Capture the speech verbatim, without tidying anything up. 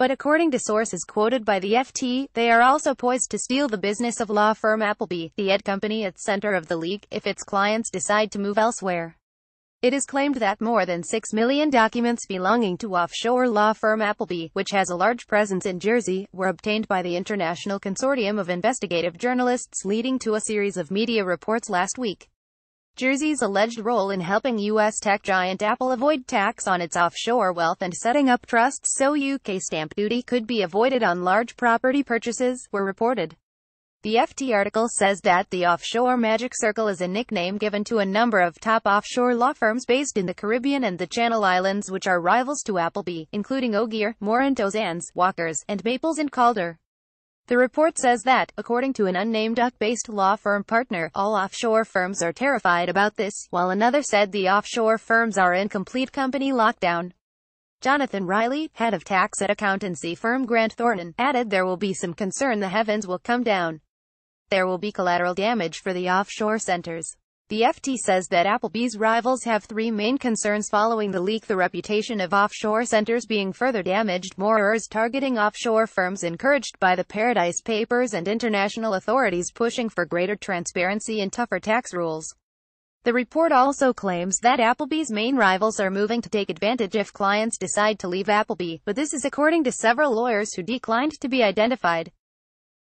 But according to sources quoted by the F T, they are also poised to steal the business of law firm Appleby, the ed company at center of the leak, if its clients decide to move elsewhere. It is claimed that more than six million documents belonging to offshore law firm Appleby, which has a large presence in Jersey, were obtained by the International Consortium of Investigative Journalists, leading to a series of media reports last week. Jersey's alleged role in helping U S tech giant Apple avoid tax on its offshore wealth and setting up trusts so U K stamp duty could be avoided on large property purchases, were reported. The F T article says that the offshore magic circle is a nickname given to a number of top offshore law firms based in the Caribbean and the Channel Islands which are rivals to Appleby, including Ogier, Morant Ozans, Walkers, and Maples and Calder. The report says that, according to an unnamed U K-based law firm partner, all offshore firms are terrified about this, while another said the offshore firms are in complete company lockdown. Jonathan Riley, head of tax at accountancy firm Grant Thornton, added there will be some concern the heavens will come down. There will be collateral damage for the offshore centers. The F T says that Appleby's rivals have three main concerns following the leak: the reputation of offshore centers being further damaged, more errors targeting offshore firms encouraged by the Paradise Papers, and international authorities pushing for greater transparency and tougher tax rules. The report also claims that Appleby's main rivals are moving to take advantage if clients decide to leave Appleby, but this is according to several lawyers who declined to be identified.